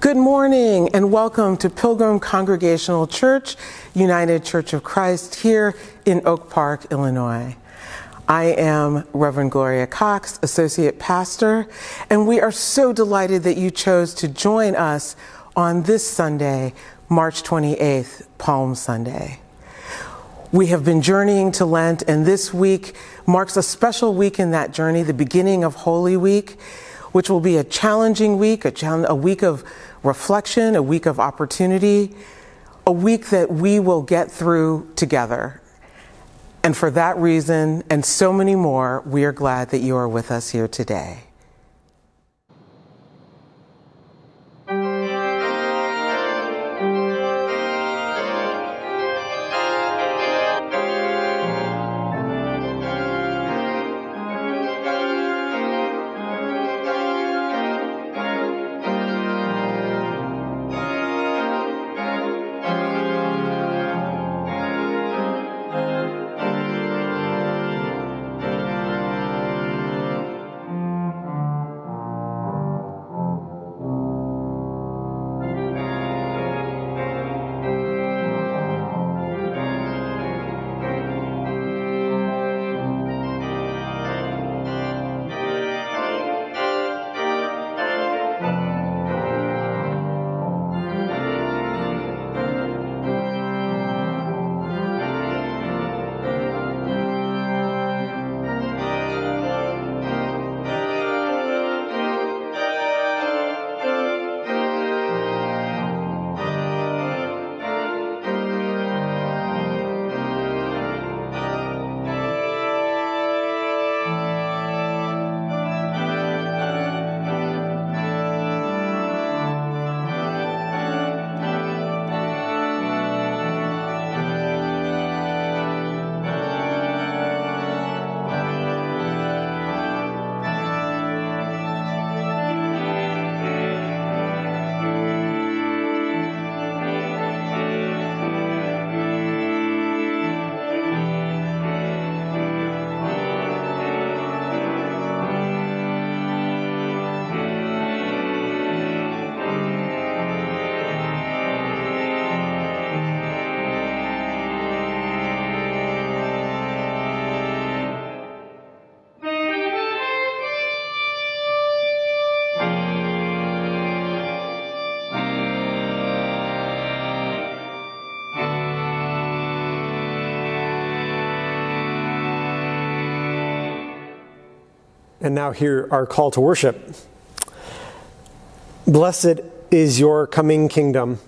Good morning and welcome to Pilgrim Congregational Church, United Church of Christ here in Oak Park, Illinois. I am Reverend Gloria Cox, Associate Pastor, and we are so delighted that you chose to join us on this Sunday, March 28th, Palm Sunday. We have been journeying to Lent, and this week marks a special week in that journey, the beginning of Holy Week, which will be a challenging week, a week of reflection, a week of opportunity, a week that we will get through together. And for that reason, and so many more, we are glad that you are with us here today. And now hear our call to worship. Blessed is your coming kingdom.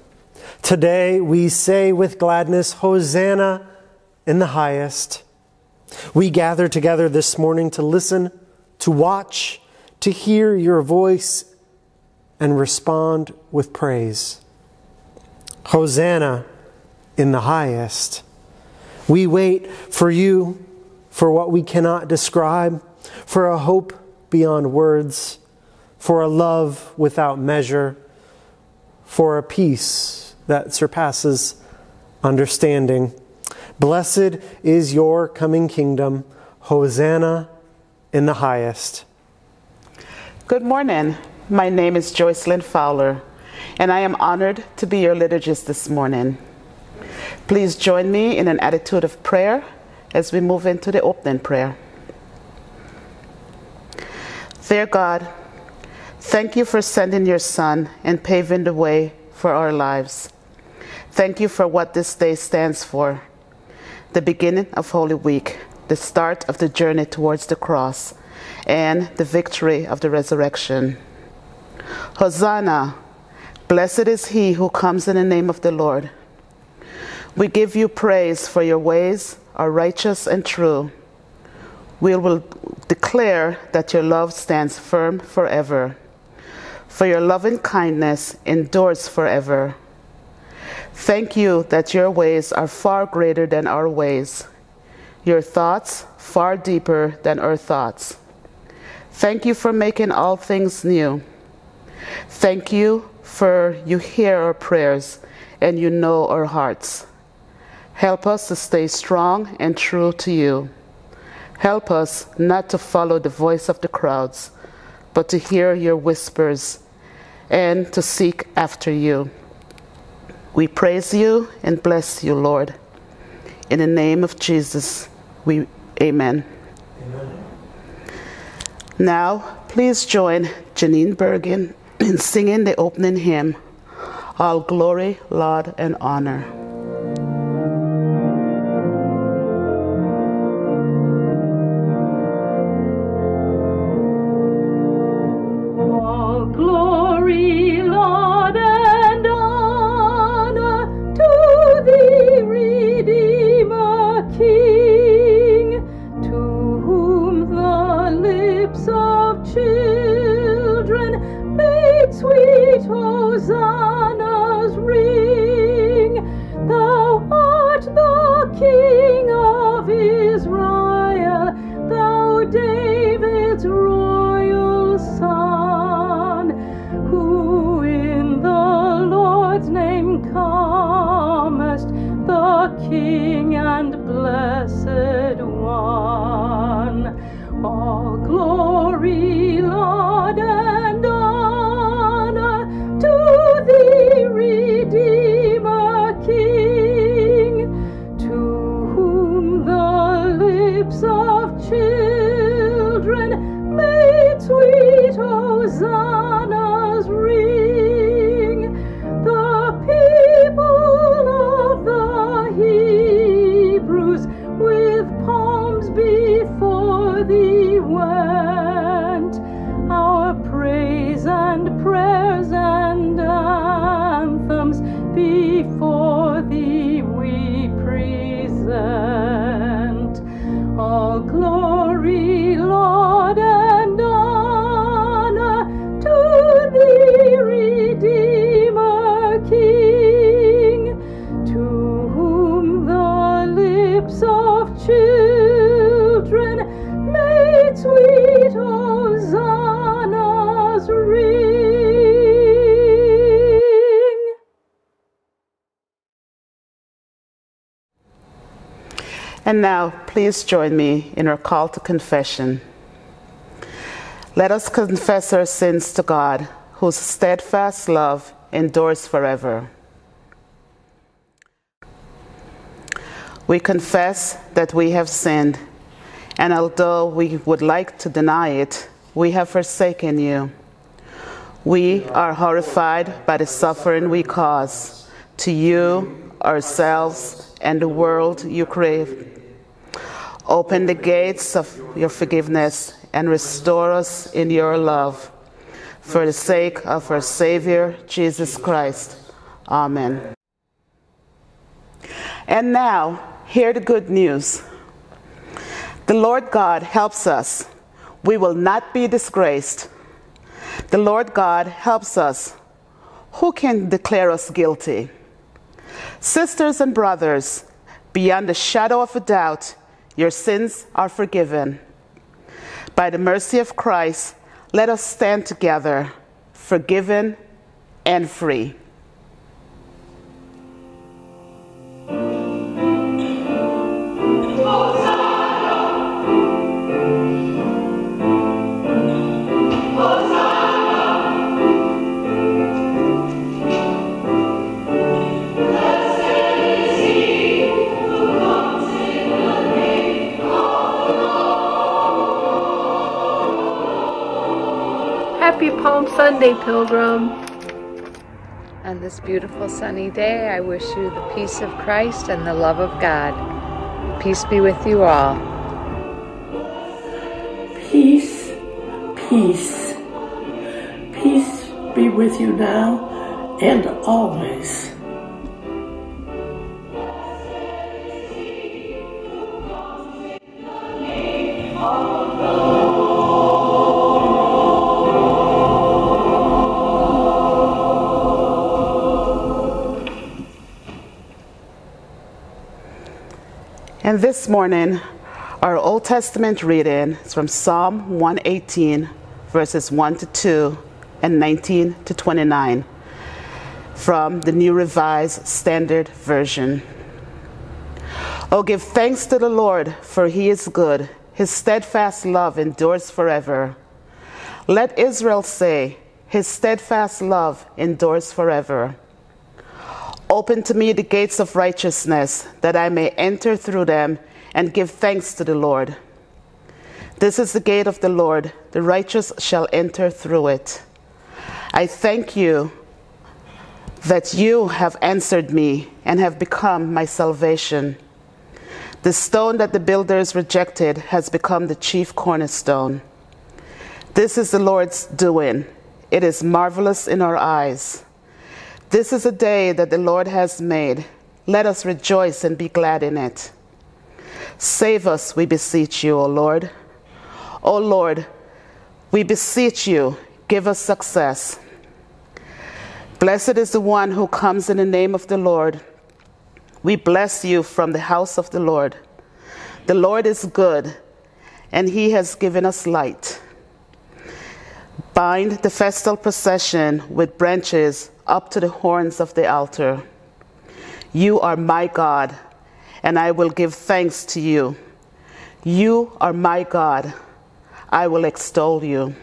Today we say with gladness, Hosanna in the highest. We gather together this morning to listen, to watch, to hear your voice, and respond with praise. Hosanna in the highest. We wait for you, for what we cannot describe, for a hope beyond words, for a love without measure, for a peace that surpasses understanding. Blessed is your coming kingdom. Hosanna in the highest. Good morning. My name is Joycelin Fowler, and I am honored to be your liturgist this morning. Please join me in an attitude of prayer as we move into the opening prayer. Dear God, thank you for sending your Son and paving the way for our lives. Thank you for what this day stands for, the beginning of Holy Week, the start of the journey towards the cross, and the victory of the resurrection. Hosanna, Blessed is he who comes in the name of the Lord. We give you praise, for your ways are righteous and true. We will declare that your love stands firm forever, for your loving kindness endures forever. Thank you that your ways are far greater than our ways, your thoughts far deeper than our thoughts. Thank you for making all things new. Thank you for you hear our prayers and you know our hearts. Help us to stay strong and true to you. Help us not to follow the voice of the crowds, but to hear your whispers and to seek after you. We praise you and bless you, Lord. In the name of Jesus, we amen. Amen. Now, please join Janene Bergen in singing the opening hymn, All Glory, Laud, and Honor. And now, please join me in our call to confession. Let us confess our sins to God, whose steadfast love endures forever. We confess that we have sinned, and although we would like to deny it, we have forsaken you. We are horrified by the suffering we cause to you, ourselves, and the world you crave. Open the gates of your forgiveness and restore us in your love. For the sake of our Savior, Jesus Christ. Amen. And now, hear the good news. The Lord God helps us. We will not be disgraced. The Lord God helps us. Who can declare us guilty? Sisters and brothers, beyond the shadow of a doubt, your sins are forgiven. By the mercy of Christ, let us stand together, forgiven and free. Happy Palm Sunday, Pilgrim. On this beautiful sunny day, I wish you the peace of Christ and the love of God. Peace be with you all. Peace, peace. Peace be with you now and always. And this morning, our Old Testament reading is from Psalm 118, verses 1 to 2 and 19 to 29, from the New Revised Standard Version. Oh, give thanks to the Lord, for he is good. His steadfast love endures forever. Let Israel say, his steadfast love endures forever. Open to me the gates of righteousness, that I may enter through them and give thanks to the Lord. This is the gate of the Lord, the righteous shall enter through it. I thank you that you have answered me and have become my salvation. The stone that the builders rejected has become the chief cornerstone. This is the Lord's doing. It is marvelous in our eyes. This is a day that the Lord has made. Let us rejoice and be glad in it. Save us, we beseech you, O Lord. O Lord, we beseech you, give us success. Blessed is the one who comes in the name of the Lord. We bless you from the house of the Lord. The Lord is good, and he has given us light. Bind the festal procession with branches up to the horns of the altar. You are my God, and I will give thanks to you. You are my God, I will extol you.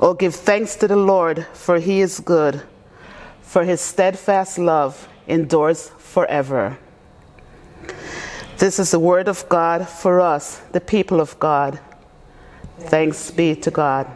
Oh, give thanks to the Lord, for he is good, for his steadfast love endures forever. This is the word of God for us, the people of God. Thanks be to God.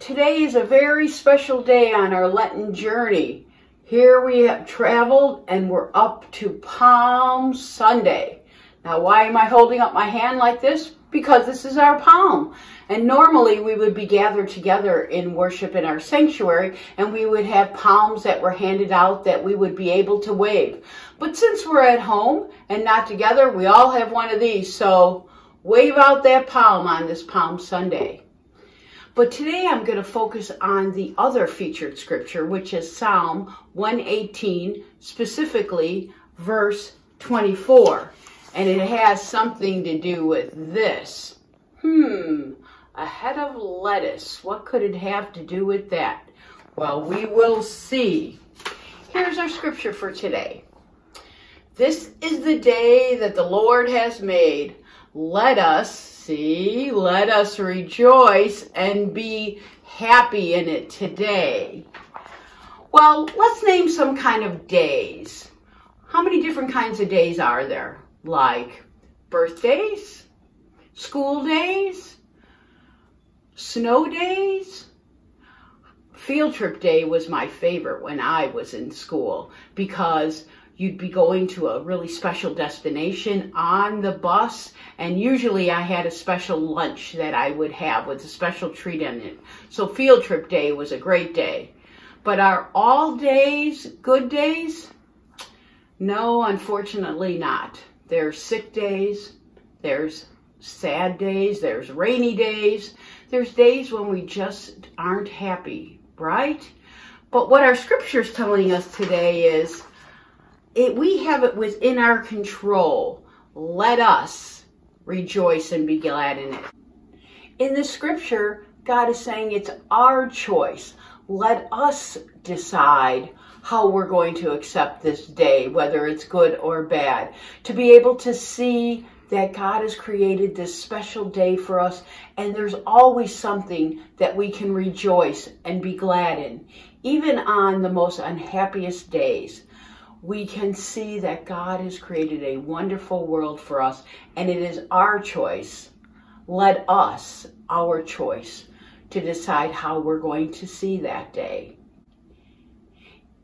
Today is a very special day on our Lenten journey. Here we have traveled and we're up to Palm Sunday. Now, why am I holding up my hand like this? Because this is our palm. And normally we would be gathered together in worship in our sanctuary, and we would have palms that were handed out that we would be able to wave. But since we're at home and not together, we all have one of these. So wave out that palm on this Palm Sunday. But today I'm going to focus on the other featured scripture, which is Psalm 118, specifically verse 24. And it has something to do with this. A head of lettuce. What could it have to do with that? Well, we will see. Here's our scripture for today. This is the day that the Lord has made. Let us see, let us rejoice and be happy in it today. Well, let's name some kind of days. How many different kinds of days are there? Like birthdays, school days, snow days. Field trip day was my favorite when I was in school, because you'd be going to a really special destination on the bus, and usually I had a special lunch that I would have with a special treat in it. So field trip day was a great day. But are all days good days? No, unfortunately not. There's sick days, there's sad days, there's rainy days, there's days when we just aren't happy, right? But what our scripture's telling us today is, we have it within our control. Let us rejoice and be glad in it. In the scripture, God is saying it's our choice. Let us decide how we're going to accept this day, whether it's good or bad. To be able to see that God has created this special day for us, and there's always something that we can rejoice and be glad in. Even on the most unhappiest days, we can see that God has created a wonderful world for us, and it is our choice. Let us, our choice, to decide how we're going to see that day.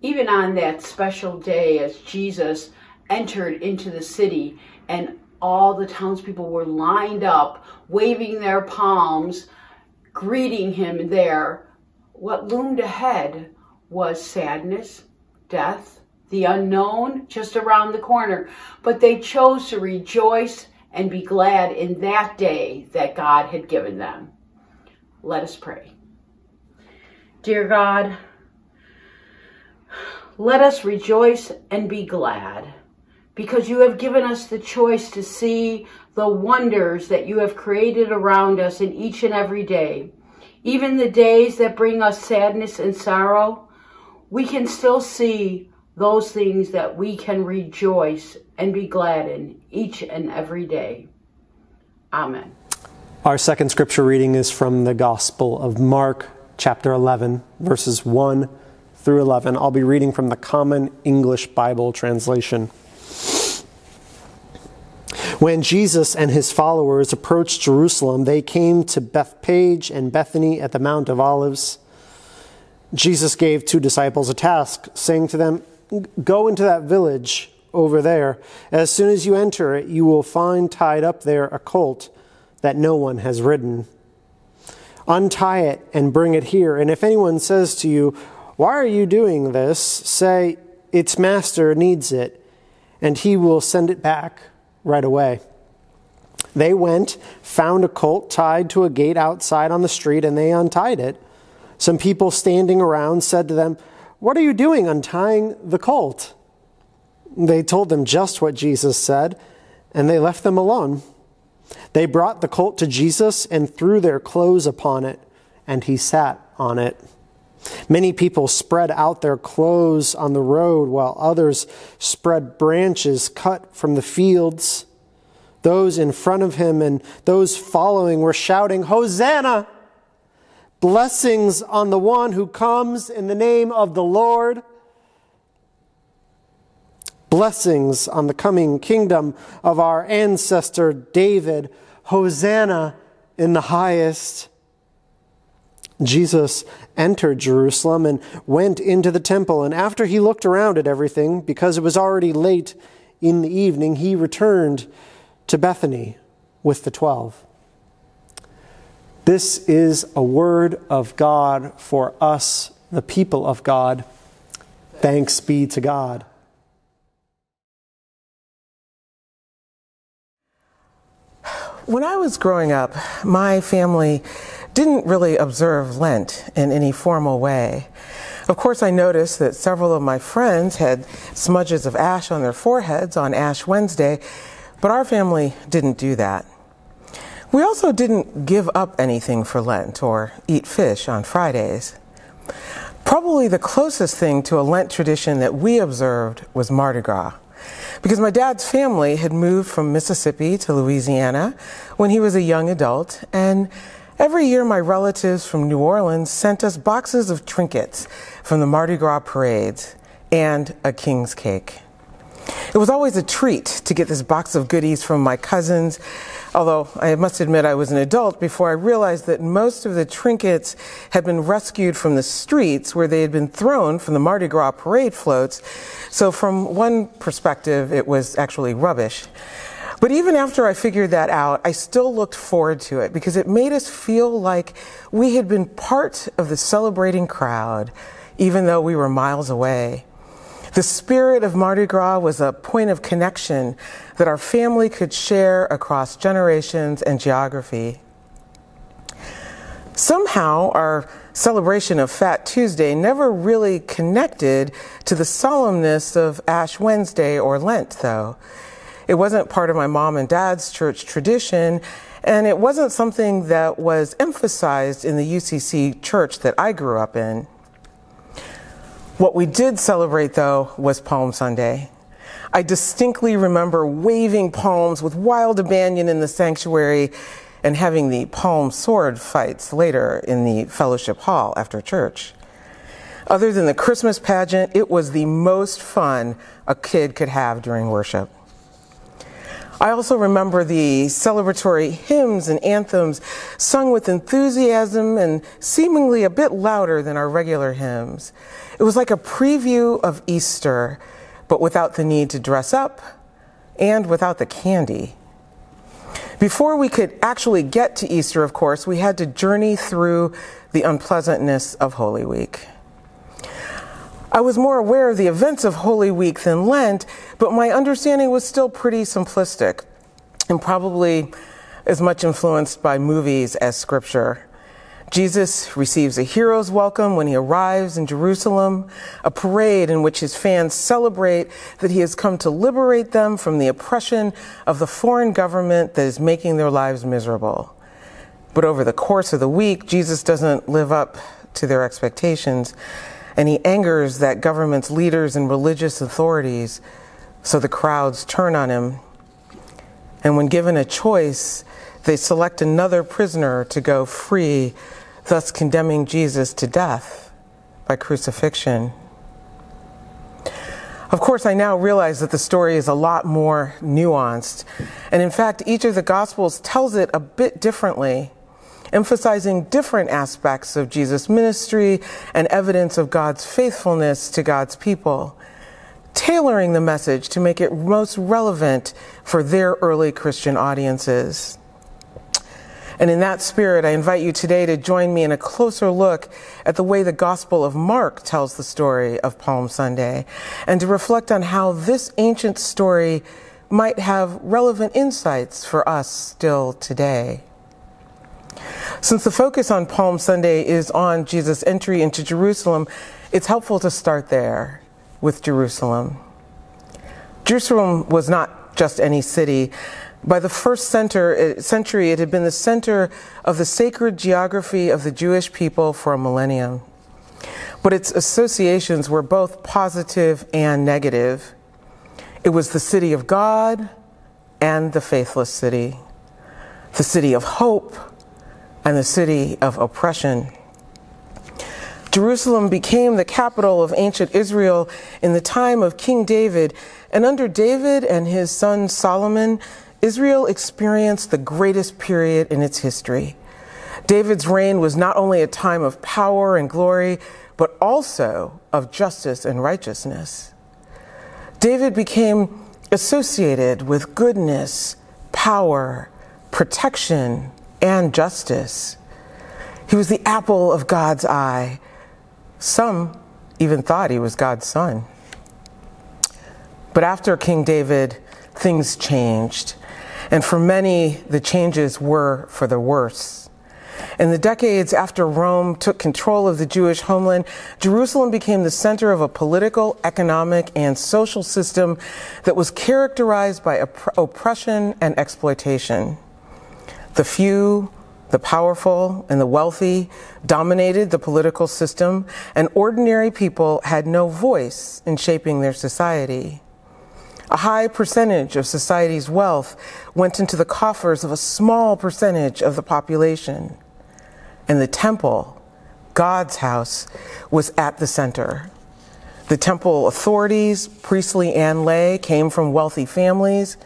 Even on that special day, as Jesus entered into the city and all the townspeople were lined up, waving their palms, Greeting him there, what loomed ahead was sadness, death, the unknown just around the corner. But they chose to rejoice and be glad in that day that God had given them. Let us pray. Dear God, let us rejoice and be glad, because you have given us the choice to see the wonders that you have created around us in each and every day. Even the days that bring us sadness and sorrow, we can still see those things that we can rejoice and be glad in each and every day. Amen. Our second scripture reading is from the Gospel of Mark, chapter 11, verses 1 through 11. I'll be reading from the Common English Bible Translation. When Jesus and his followers approached Jerusalem, they came to Bethpage and Bethany at the Mount of Olives. Jesus gave two disciples a task, saying to them, "Go into that village over there. As soon as you enter it, you will find tied up there a colt that no one has ridden. Untie it and bring it here. And if anyone says to you, 'Why are you doing this?' say, 'Its master needs it,' and he will send it back right away." They went, found a colt tied to a gate outside on the street, and they untied it. Some people standing around said to them, "What are you doing untying the colt?" They told them just what Jesus said, and they left them alone. They brought the colt to Jesus and threw their clothes upon it, and he sat on it. Many people spread out their clothes on the road, while others spread branches cut from the fields. Those in front of him and those following were shouting, "Hosanna! Blessings on the one who comes in the name of the Lord! Blessings on the coming kingdom of our ancestor David! Hosanna in the highest!" Jesus entered Jerusalem and went into the temple, and after he looked around at everything, because it was already late in the evening, he returned to Bethany with the 12. This is a word of God for us, the people of God. Thanks be to God. When I was growing up, my family didn't really observe Lent in any formal way. Of course, I noticed that several of my friends had smudges of ash on their foreheads on Ash Wednesday, but our family didn't do that. We also didn't give up anything for Lent or eat fish on Fridays. Probably the closest thing to a Lent tradition that we observed was Mardi Gras, because my dad's family had moved from Mississippi to Louisiana when he was a young adult, and every year, my relatives from New Orleans sent us boxes of trinkets from the Mardi Gras parades and a king's cake. It was always a treat to get this box of goodies from my cousins, although I must admit I was an adult before I realized that most of the trinkets had been rescued from the streets where they had been thrown from the Mardi Gras parade floats. So from one perspective, it was actually rubbish. But even after I figured that out, I still looked forward to it because it made us feel like we had been part of the celebrating crowd, even though we were miles away. The spirit of Mardi Gras was a point of connection that our family could share across generations and geography. Somehow, our celebration of Fat Tuesday never really connected to the solemnness of Ash Wednesday or Lent, though. It wasn't part of my mom and dad's church tradition, and it wasn't something that was emphasized in the UCC church that I grew up in. What we did celebrate, though, was Palm Sunday. I distinctly remember waving palms with wild abandon in the sanctuary and having the palm sword fights later in the fellowship hall after church. Other than the Christmas pageant, it was the most fun a kid could have during worship. I also remember the celebratory hymns and anthems sung with enthusiasm and seemingly a bit louder than our regular hymns. It was like a preview of Easter, but without the need to dress up and without the candy. Before we could actually get to Easter, of course, we had to journey through the unpleasantness of Holy Week. I was more aware of the events of Holy Week than Lent, but my understanding was still pretty simplistic and probably as much influenced by movies as scripture. Jesus receives a hero's welcome when he arrives in Jerusalem, a parade in which his fans celebrate that he has come to liberate them from the oppression of the foreign government that is making their lives miserable. But over the course of the week, Jesus doesn't live up to their expectations, and he angers that government's leaders and religious authorities, so the crowds turn on him. And when given a choice, they select another prisoner to go free, thus condemning Jesus to death by crucifixion. Of course, I now realize that the story is a lot more nuanced, and in fact, each of the Gospels tells it a bit differently, emphasizing different aspects of Jesus' ministry and evidence of God's faithfulness to God's people, tailoring the message to make it most relevant for their early Christian audiences. And in that spirit, I invite you today to join me in a closer look at the way the Gospel of Mark tells the story of Palm Sunday, and to reflect on how this ancient story might have relevant insights for us still today. Since the focus on Palm Sunday is on Jesus' entry into Jerusalem, it's helpful to start there with Jerusalem. Jerusalem was not just any city. By the first century, it had been the center of the sacred geography of the Jewish people for a millennium. But its associations were both positive and negative. It was the city of God and the faithless city, the city of hope and the city of oppression. Jerusalem became the capital of ancient Israel in the time of King David, and under David and his son Solomon, Israel experienced the greatest period in its history. David's reign was not only a time of power and glory, but also of justice and righteousness. David became associated with goodness, power, protection, and justice. He was the apple of God's eye. Some even thought he was God's son. But after King David, things changed. And for many, the changes were for the worse. In the decades after Rome took control of the Jewish homeland, Jerusalem became the center of a political, economic, and social system that was characterized by oppression and exploitation. The few, the powerful, and the wealthy dominated the political system, and ordinary people had no voice in shaping their society. A high percentage of society's wealth went into the coffers of a small percentage of the population. And the temple, God's house, was at the center. The temple authorities, priestly and lay, came from wealthy families.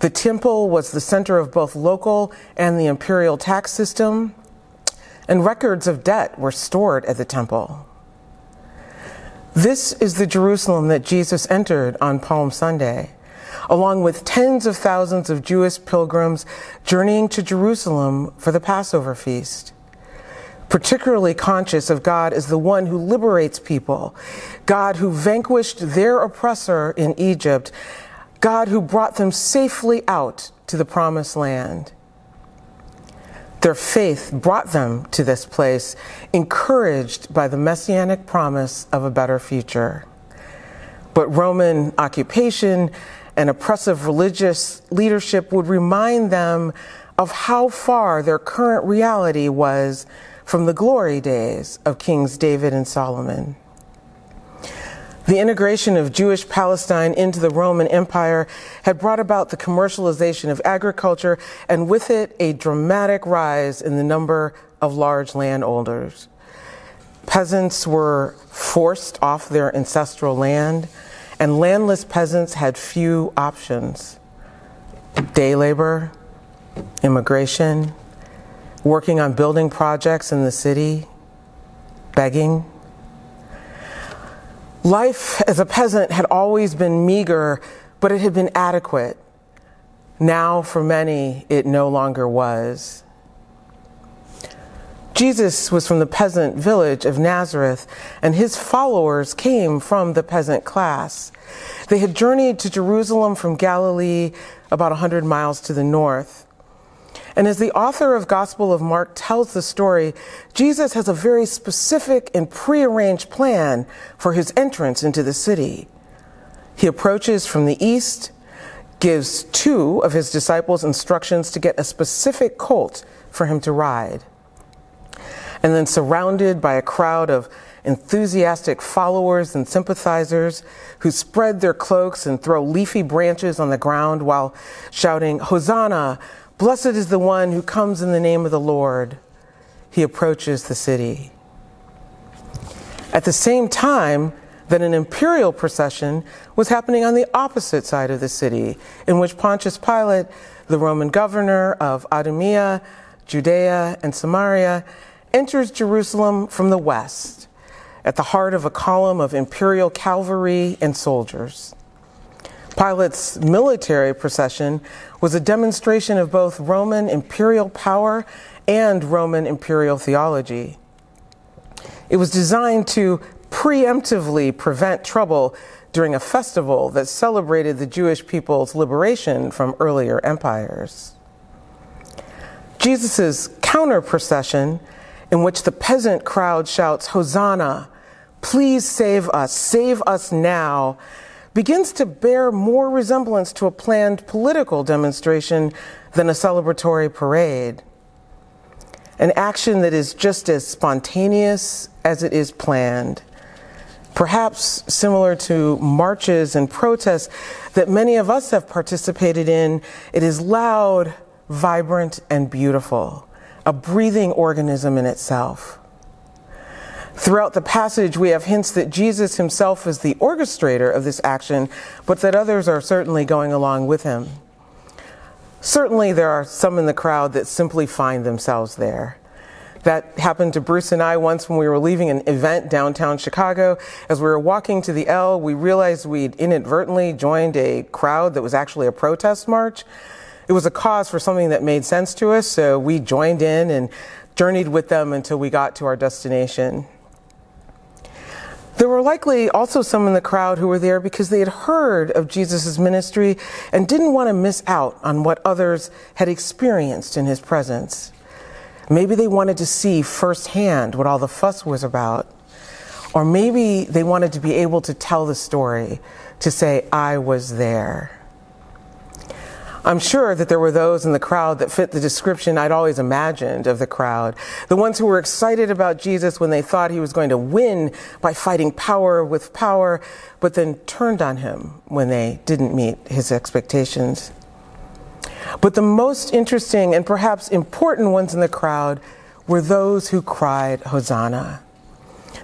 The temple was the center of both local and the imperial tax system, and records of debt were stored at the temple. This is the Jerusalem that Jesus entered on Palm Sunday, along with tens of thousands of Jewish pilgrims journeying to Jerusalem for the Passover feast. Particularly conscious of God as the one who liberates people, God who vanquished their oppressor in Egypt, God who brought them safely out to the Promised Land. Their faith brought them to this place, encouraged by the messianic promise of a better future. But Roman occupation and oppressive religious leadership would remind them of how far their current reality was from the glory days of Kings David and Solomon. The integration of Jewish Palestine into the Roman Empire had brought about the commercialization of agriculture, and with it, a dramatic rise in the number of large landowners. Peasants were forced off their ancestral land, and landless peasants had few options. Day labor, immigration, working on building projects in the city, begging. Life as a peasant had always been meager, but it had been adequate. Now for many, it no longer was. Jesus was from the peasant village of Nazareth, and his followers came from the peasant class. They had journeyed to Jerusalem from Galilee, about 100 miles to the north. And as the author of Gospel of Mark tells the story, Jesus has a very specific and prearranged plan for his entrance into the city. He approaches from the east, gives two of his disciples instructions to get a specific colt for him to ride. And then, surrounded by a crowd of enthusiastic followers and sympathizers who spread their cloaks and throw leafy branches on the ground while shouting, "Hosanna, blessed is the one who comes in the name of the Lord," he approaches the city. At the same time that an imperial procession was happening on the opposite side of the city, in which Pontius Pilate, the Roman governor of Idumea, Judea, and Samaria, enters Jerusalem from the west, at the heart of a column of imperial cavalry and soldiers. Pilate's military procession was a demonstration of both Roman imperial power and Roman imperial theology. It was designed to preemptively prevent trouble during a festival that celebrated the Jewish people's liberation from earlier empires. Jesus's counter-procession, in which the peasant crowd shouts, "Hosanna, please save us now," begins to bear more resemblance to a planned political demonstration than a celebratory parade, an action that is just as spontaneous as it is planned, perhaps similar to marches and protests that many of us have participated in. It is loud, vibrant, and beautiful, a breathing organism in itself. Throughout the passage, we have hints that Jesus himself is the orchestrator of this action, but that others are certainly going along with him. Certainly, there are some in the crowd that simply find themselves there. That happened to Bruce and I once when we were leaving an event downtown Chicago. As we were walking to the L, we realized we'd inadvertently joined a crowd that was actually a protest march. It was a cause for something that made sense to us, so we joined in and journeyed with them until we got to our destination. There were likely also some in the crowd who were there because they had heard of Jesus' ministry and didn't want to miss out on what others had experienced in his presence. Maybe they wanted to see firsthand what all the fuss was about, or maybe they wanted to be able to tell the story, to say, "I was there." I'm sure that there were those in the crowd that fit the description I'd always imagined of the crowd, the ones who were excited about Jesus when they thought he was going to win by fighting power with power, but then turned on him when they didn't meet his expectations. But the most interesting and perhaps important ones in the crowd were those who cried Hosanna,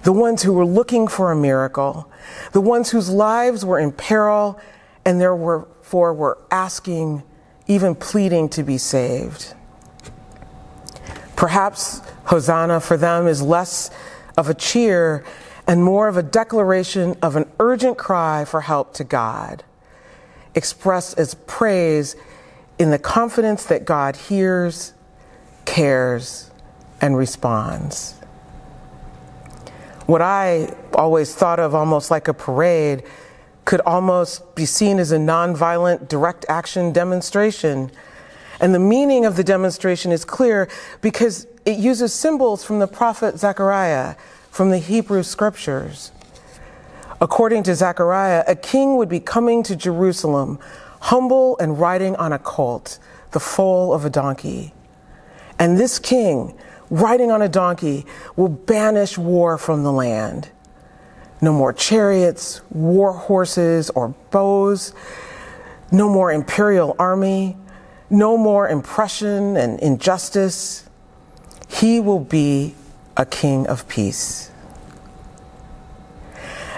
the ones who were looking for a miracle, the ones whose lives were in peril and therefore were asking, even pleading, to be saved. Perhaps Hosanna for them is less of a cheer and more of a declaration of an urgent cry for help to God, expressed as praise in the confidence that God hears, cares, and responds. What I always thought of almost like a parade could almost be seen as a nonviolent direct action demonstration. And the meaning of the demonstration is clear because it uses symbols from the prophet Zechariah, from the Hebrew scriptures. According to Zechariah, a king would be coming to Jerusalem, humble and riding on a colt, the foal of a donkey. And this king, riding on a donkey, will banish war from the land. No more chariots, war horses, or bows. No more imperial army. No more oppression and injustice. He will be a king of peace.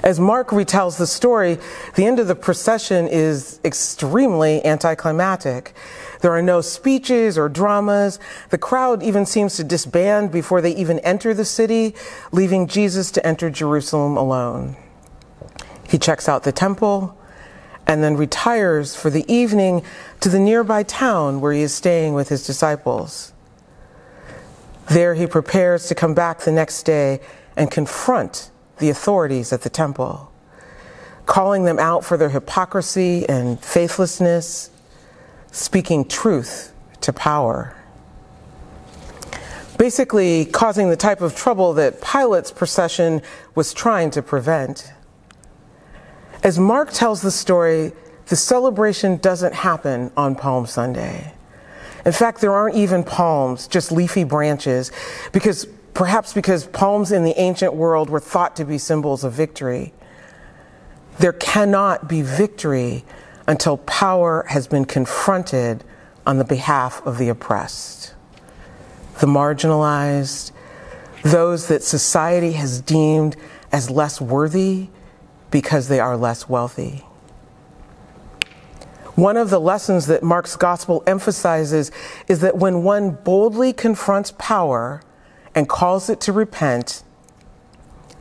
As Mark retells the story, the end of the procession is extremely anticlimactic. There are no speeches or dramas. The crowd even seems to disband before they even enter the city, leaving Jesus to enter Jerusalem alone. He checks out the temple and then retires for the evening to the nearby town where he is staying with his disciples. There he prepares to come back the next day and confront the authorities at the temple, calling them out for their hypocrisy and faithlessness, speaking truth to power. Basically causing the type of trouble that Pilate's procession was trying to prevent. As Mark tells the story, the celebration doesn't happen on Palm Sunday. In fact, there aren't even palms, just leafy branches, perhaps because palms in the ancient world were thought to be symbols of victory. There cannot be victory until power has been confronted on the behalf of the oppressed, the marginalized, those that society has deemed as less worthy because they are less wealthy. One of the lessons that Mark's gospel emphasizes is that when one boldly confronts power and calls it to repent,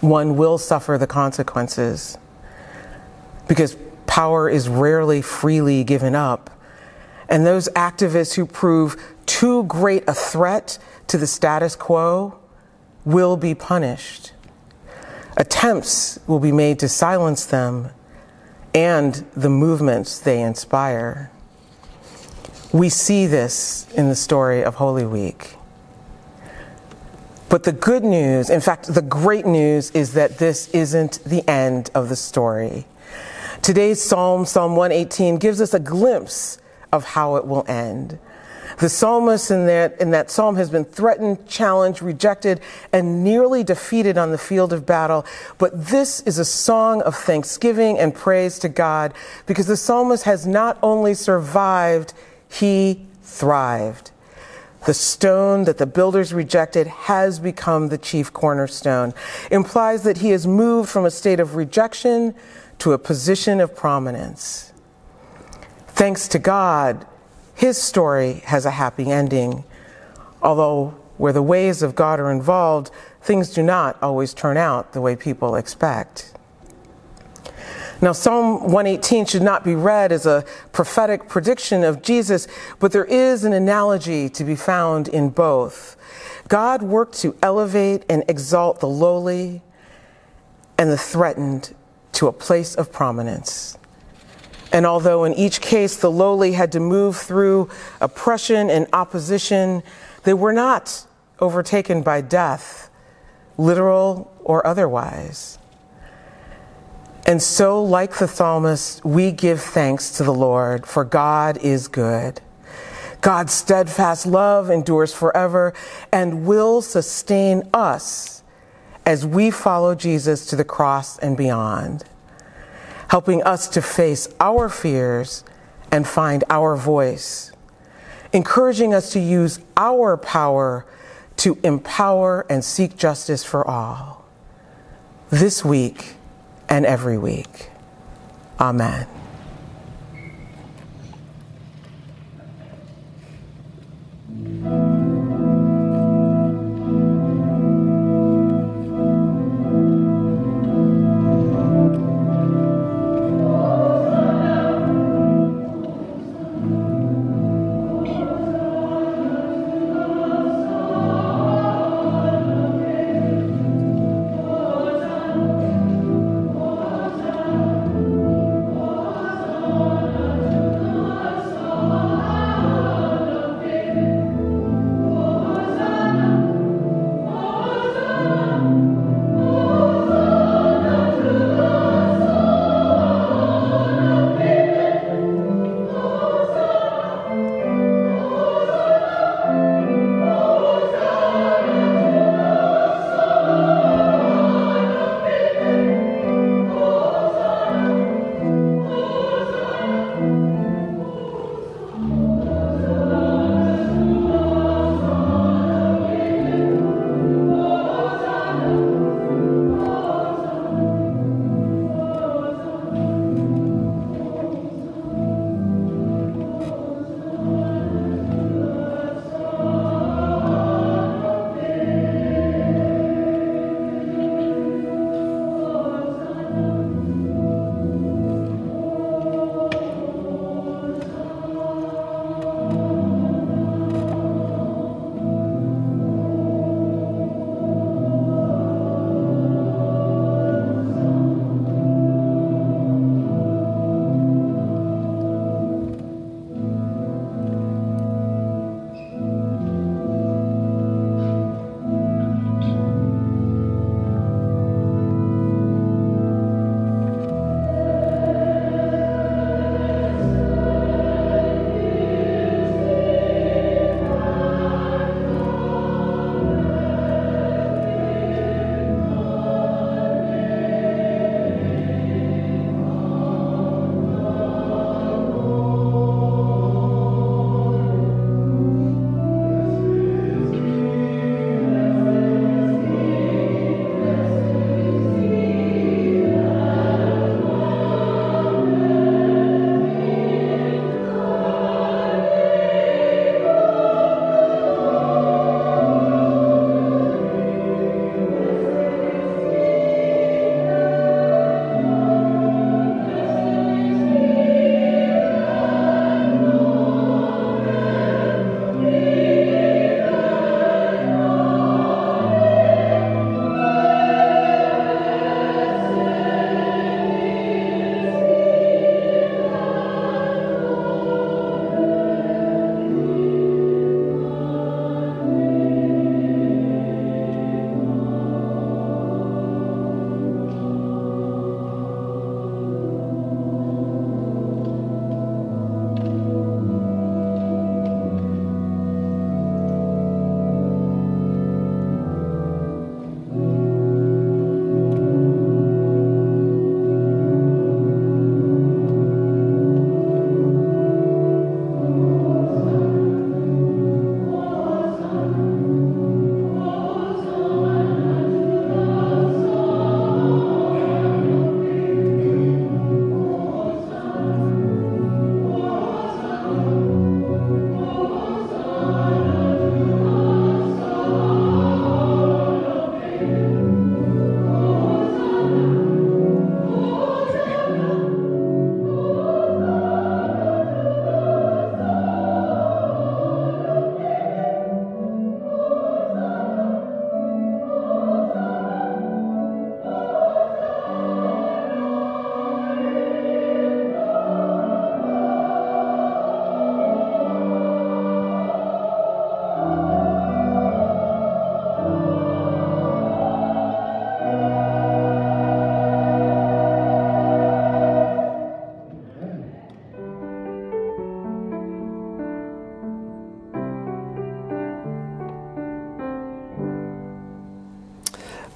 one will suffer the consequences, because power is rarely freely given up. And those activists who prove too great a threat to the status quo will be punished. Attempts will be made to silence them and the movements they inspire. We see this in the story of Holy Week. But the good news, in fact, the great news, is that this isn't the end of the story. Today's psalm, Psalm 118, gives us a glimpse of how it will end. The psalmist in that psalm has been threatened, challenged, rejected, and nearly defeated on the field of battle. But this is a song of thanksgiving and praise to God, because the psalmist has not only survived, he thrived. The stone that the builders rejected has become the chief cornerstone, implies that he has moved from a state of rejection to a position of prominence. Thanks to God, his story has a happy ending, although where the ways of God are involved, things do not always turn out the way people expect. Now, Psalm 118 should not be read as a prophetic prediction of Jesus, but there is an analogy to be found in both. God worked to elevate and exalt the lowly and the threatened to a place of prominence. And although in each case the lowly had to move through oppression and opposition, they were not overtaken by death, literal or otherwise. And so, like the psalmist, we give thanks to the Lord, for God is good. God's steadfast love endures forever and will sustain us as we follow Jesus to the cross and beyond, helping us to face our fears and find our voice, encouraging us to use our power to empower and seek justice for all, this week and every week. Amen.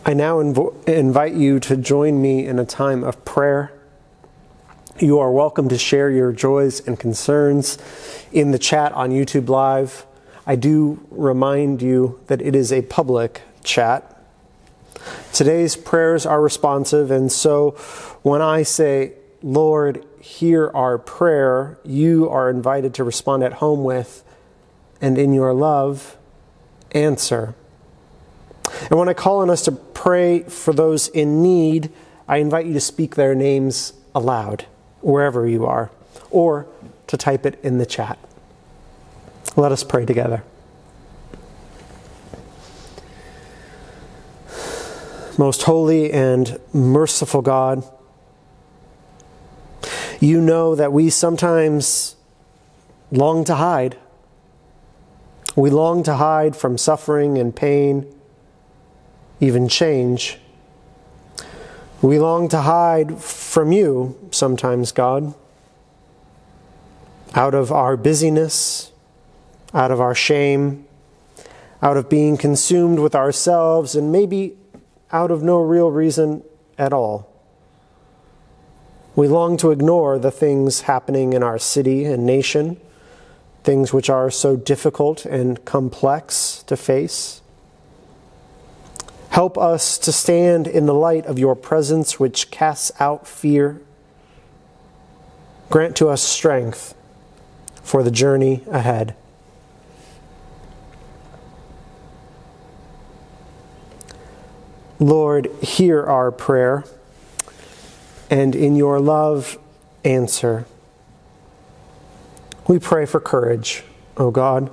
I now invite you to join me in a time of prayer. You are welcome to share your joys and concerns in the chat on YouTube Live. I do remind you that it is a public chat. Today's prayers are responsive, and so when I say, Lord, hear our prayer, you are invited to respond at home with, and in your love, answer. And when I call on us to pray for those in need, I invite you to speak their names aloud, wherever you are, or to type it in the chat. Let us pray together. Most holy and merciful God, you know that we sometimes long to hide. We long to hide from suffering and pain, even change. We long to hide from you sometimes, God, out of our busyness, out of our shame, out of being consumed with ourselves, and maybe out of no real reason at all. We long to ignore the things happening in our city and nation, things which are so difficult and complex to face. Help us to stand in the light of your presence, which casts out fear. Grant to us strength for the journey ahead. Lord, hear our prayer, and in your love, answer. We pray for courage, O God.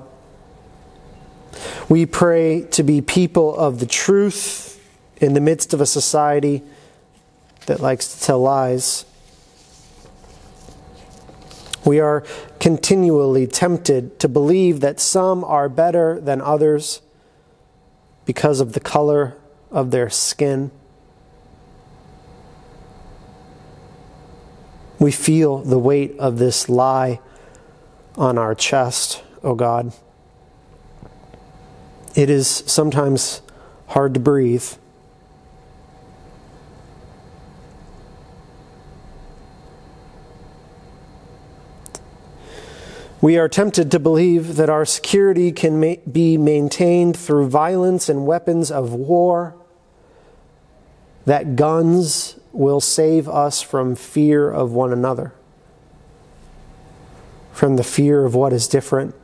We pray to be people of the truth in the midst of a society that likes to tell lies. We are continually tempted to believe that some are better than others because of the color of their skin. We feel the weight of this lie on our chest, O God. It is sometimes hard to breathe. We are tempted to believe that our security can be maintained through violence and weapons of war, that guns will save us from fear of one another, from the fear of what is different.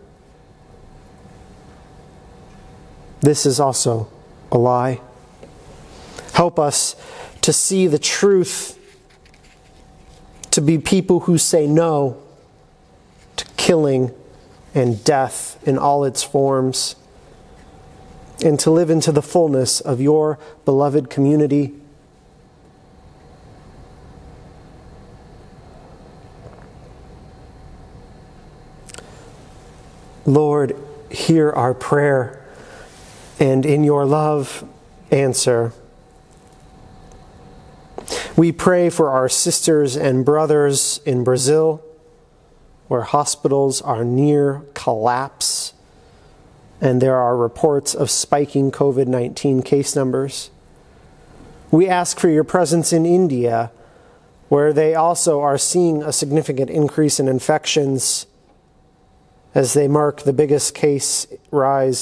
This is also a lie. Help us to see the truth, to be people who say no to killing and death in all its forms, and to live into the fullness of your beloved community. Lord, hear our prayer, and in your love, answer. We pray for our sisters and brothers in Brazil, where hospitals are near collapse, and there are reports of spiking COVID-19 case numbers. We ask for your presence in India, where they also are seeing a significant increase in infections as they mark the biggest case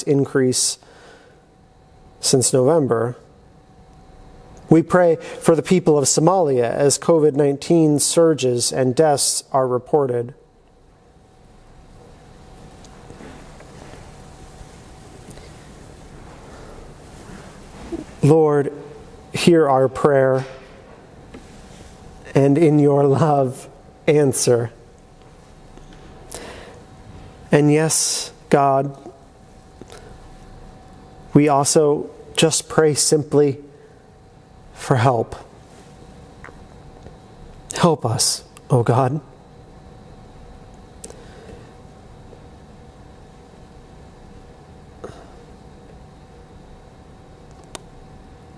increase since November. We pray for the people of Somalia as COVID-19 surges and deaths are reported. Lord, hear our prayer, and in your love, answer. And yes, God, we also just pray simply for help. Help us, O God.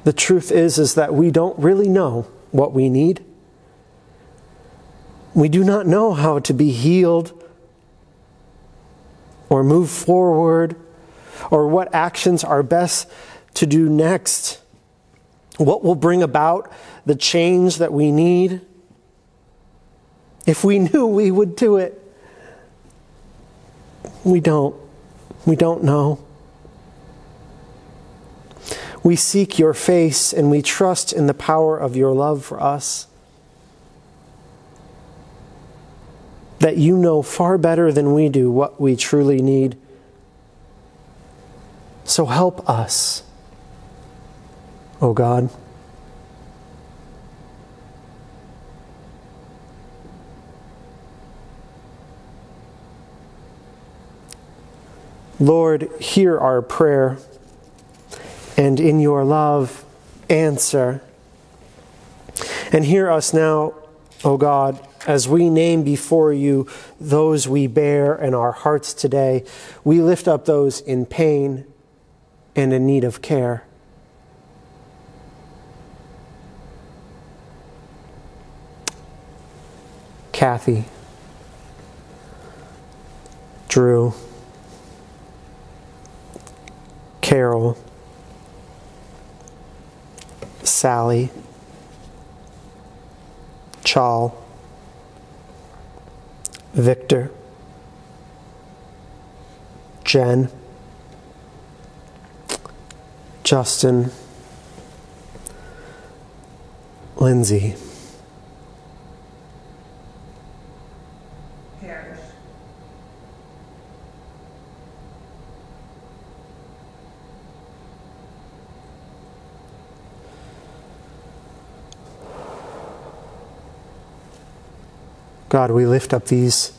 The truth is that we don't really know what we need. We do not know how to be healed or move forward, or what actions are best to do next. what will bring about the change that we need. If we knew, we would do it. We don't. We don't know. We seek your face and we trust in the power of your love for us, that you know far better than we do what we truly need. So help us, O God. Lord, hear our prayer, and in your love, answer. And hear us now, O God, as we name before you those we bear in our hearts today. We lift up those in pain and in need of care. Kathy, Drew, Carol, Sally, Chal, Victor, Jen, Justin, Lindsay, God, we lift up these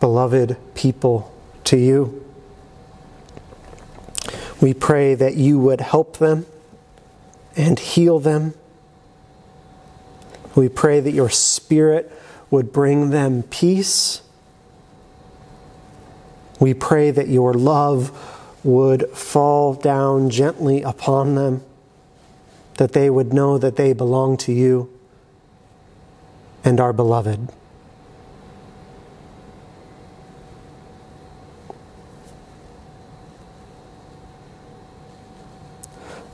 beloved people to you. We pray that you would help them and heal them. We pray that your Spirit would bring them peace. We pray that your love would fall down gently upon them, that they would know that they belong to you and are beloved.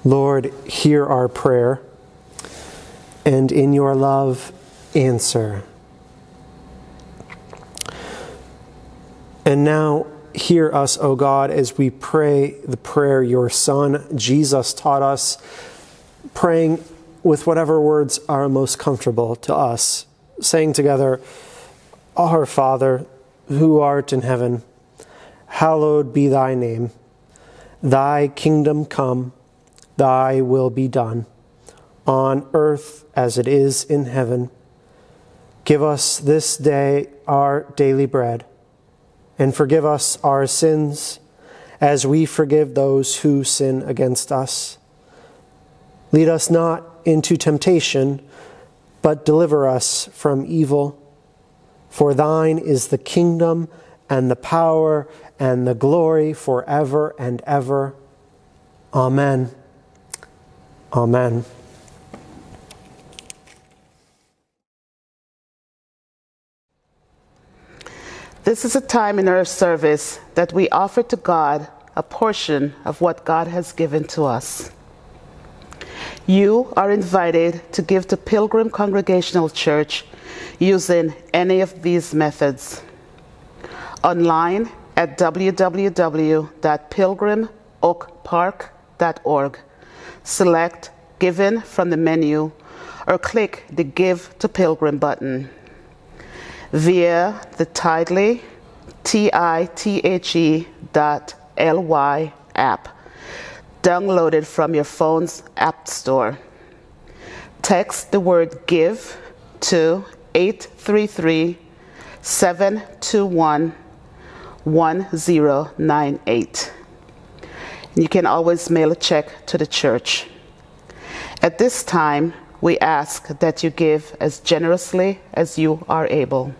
Lord, hear our prayer, and in your love, answer. And now, hear us, O God, as we pray the prayer your Son, Jesus, taught us, praying with whatever words are most comfortable to us, saying together, Our Father, who art in heaven, hallowed be thy name. Thy kingdom come. Thy will be done, on earth as it is in heaven. Give us this day our daily bread, and forgive us our sins, as we forgive those who sin against us. Lead us not into temptation, but deliver us from evil. For thine is the kingdom, and the power, and the glory forever and ever. Amen. Amen. This is a time in our service that we offer to God a portion of what God has given to us. You are invited to give to Pilgrim Congregational Church using any of these methods. Online at www.pilgrimoakpark.org. Select Giving from the menu or click the Give to Pilgrim button. Via the Tidely, TITHE.LY app, downloaded from your phone's app store. Text the word GIVE to 833-721-1098. You can always mail a check to the church. At this time, we ask that you give as generously as you are able.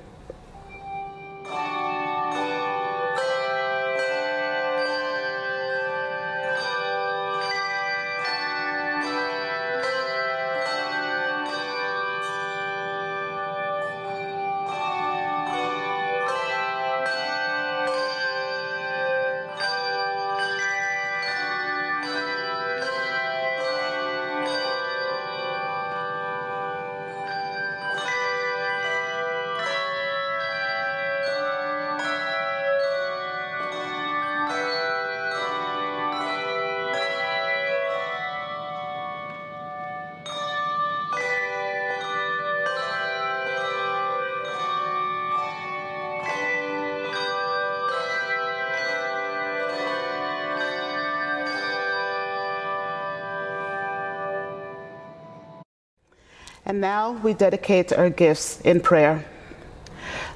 And now we dedicate our gifts in prayer.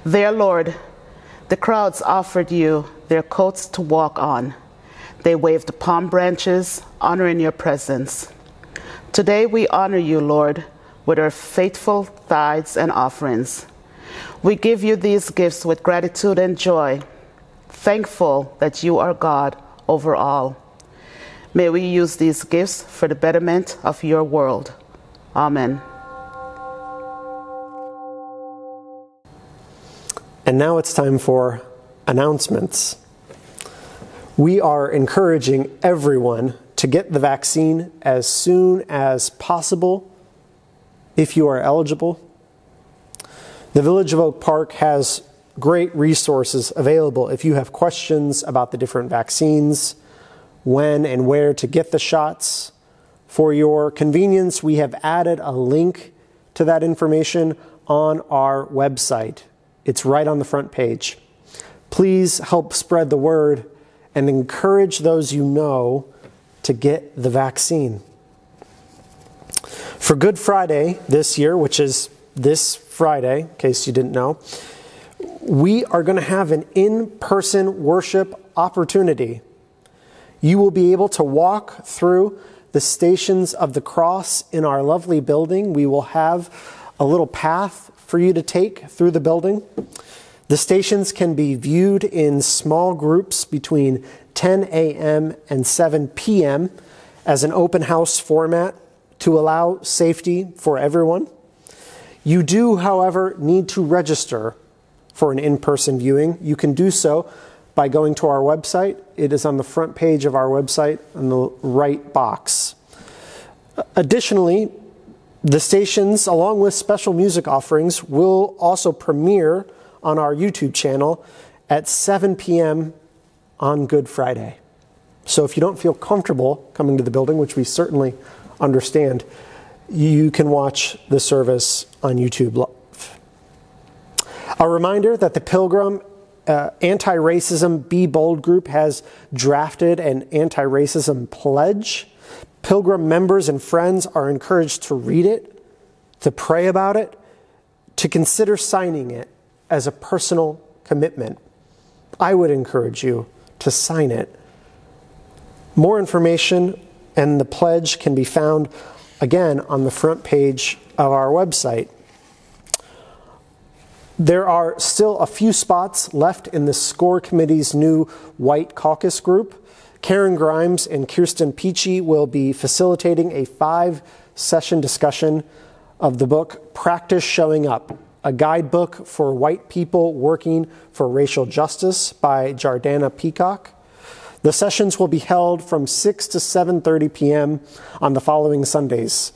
There, Lord, the crowds offered you their coats to walk on. They waved palm branches, honoring your presence. Today we honor you, Lord, with our faithful tithes and offerings. We give you these gifts with gratitude and joy, thankful that you are God over all. May we use these gifts for the betterment of your world. Amen. And now it's time for announcements. We are encouraging everyone to get the vaccine as soon as possible if you are eligible. The Village of Oak Park has great resources available if you have questions about the different vaccines, when and where to get the shots. For your convenience, we have added a link to that information on our website. It's right on the front page. Please help spread the word and encourage those you know to get the vaccine. For Good Friday this year, which is this Friday, in case you didn't know, we are going to have an in-person worship opportunity. You will be able to walk through the Stations of the Cross in our lovely building. We will have a little path for you to take through the building. The stations can be viewed in small groups between 10 a.m. and 7 p.m. as an open house format to allow safety for everyone. You do, however, need to register for an in-person viewing. You can do so by going to our website. It is on the front page of our website in the right box. Additionally, the stations, along with special music offerings, will also premiere on our YouTube channel at 7 p.m. on Good Friday. So if you don't feel comfortable coming to the building, which we certainly understand, you can watch the service on YouTube Live. A reminder that the Pilgrim Anti-Racism Be Bold group has drafted an anti-racism pledge. Pilgrim members and friends are encouraged to read it, to pray about it, to consider signing it as a personal commitment. I would encourage you to sign it. More information and the pledge can be found again on the front page of our website. There are still a few spots left in the SCORE Committee's new White Caucus group. Karen Grimes and Kirsten Peachy will be facilitating a 5-session discussion of the book Practice Showing Up, a guidebook for white people working for racial justice by Jardana Peacock. The sessions will be held from 6 to 7:30 p.m. on the following Sundays.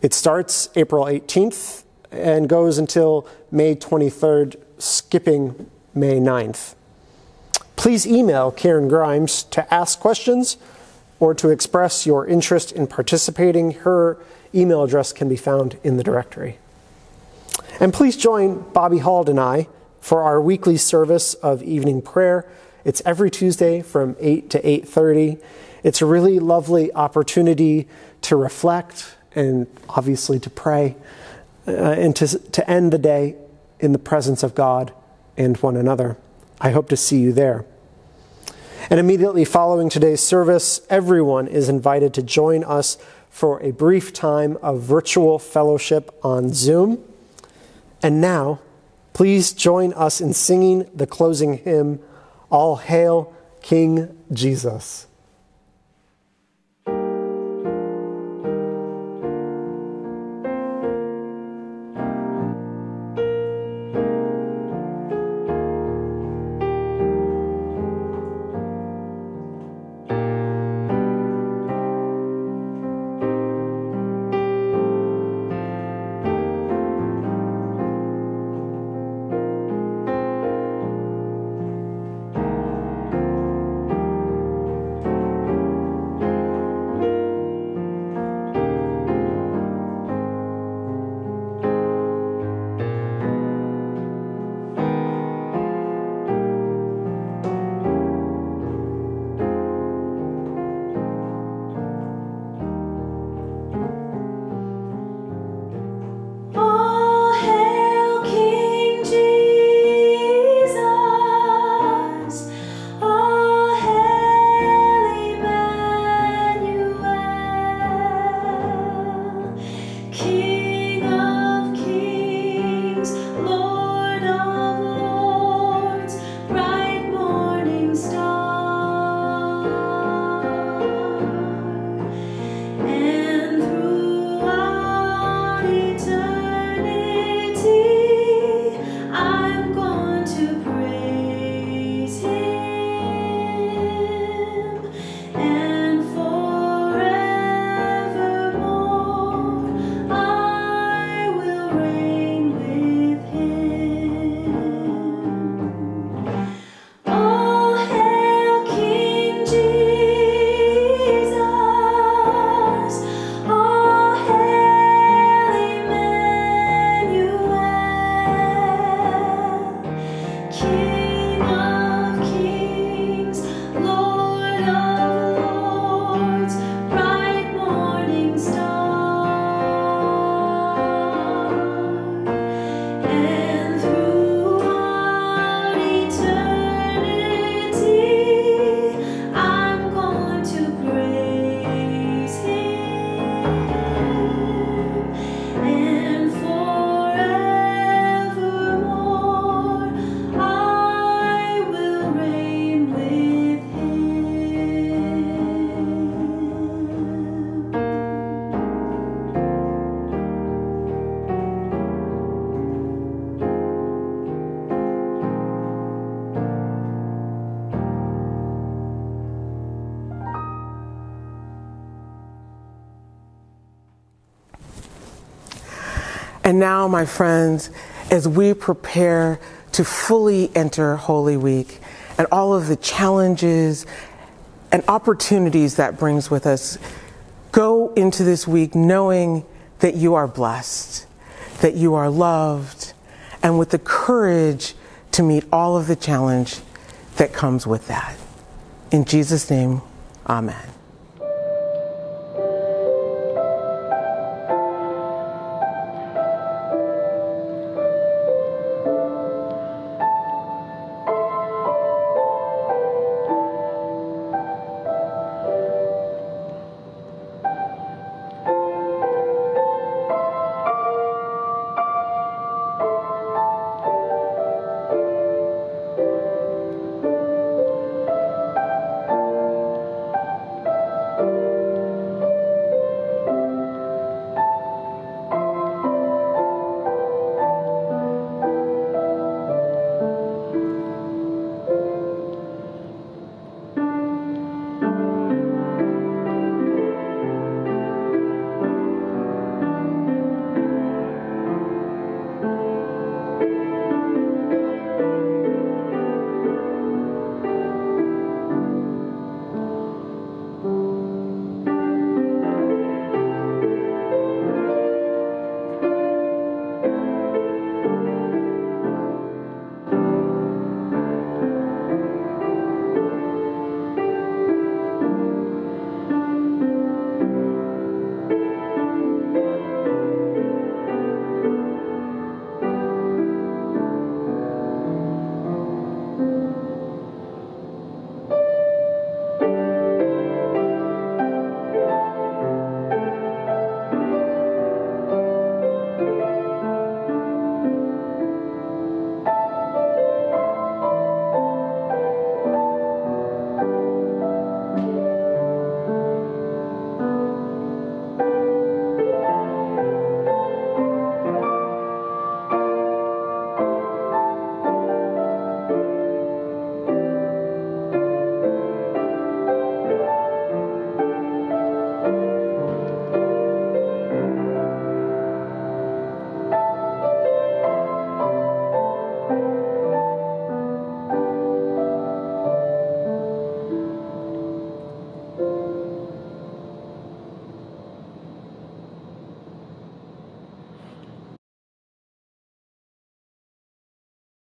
It starts April 18th and goes until May 23rd, skipping May 9th. Please email Karen Grimes to ask questions or to express your interest in participating. Her email address can be found in the directory. And please join Bobby Hald and I for our weekly service of evening prayer. It's every Tuesday from 8 to 8:30. It's a really lovely opportunity to reflect and obviously to pray and to end the day in the presence of God and one another. I hope to see you there. And immediately following today's service, everyone is invited to join us for a brief time of virtual fellowship on Zoom. And now, please join us in singing the closing hymn, All Hail King Jesus. And now, my friends, as we prepare to fully enter Holy Week and all of the challenges and opportunities that brings with us, go into this week knowing that you are blessed, that you are loved, and with the courage to meet all of the challenge that comes with that. In Jesus' name, amen.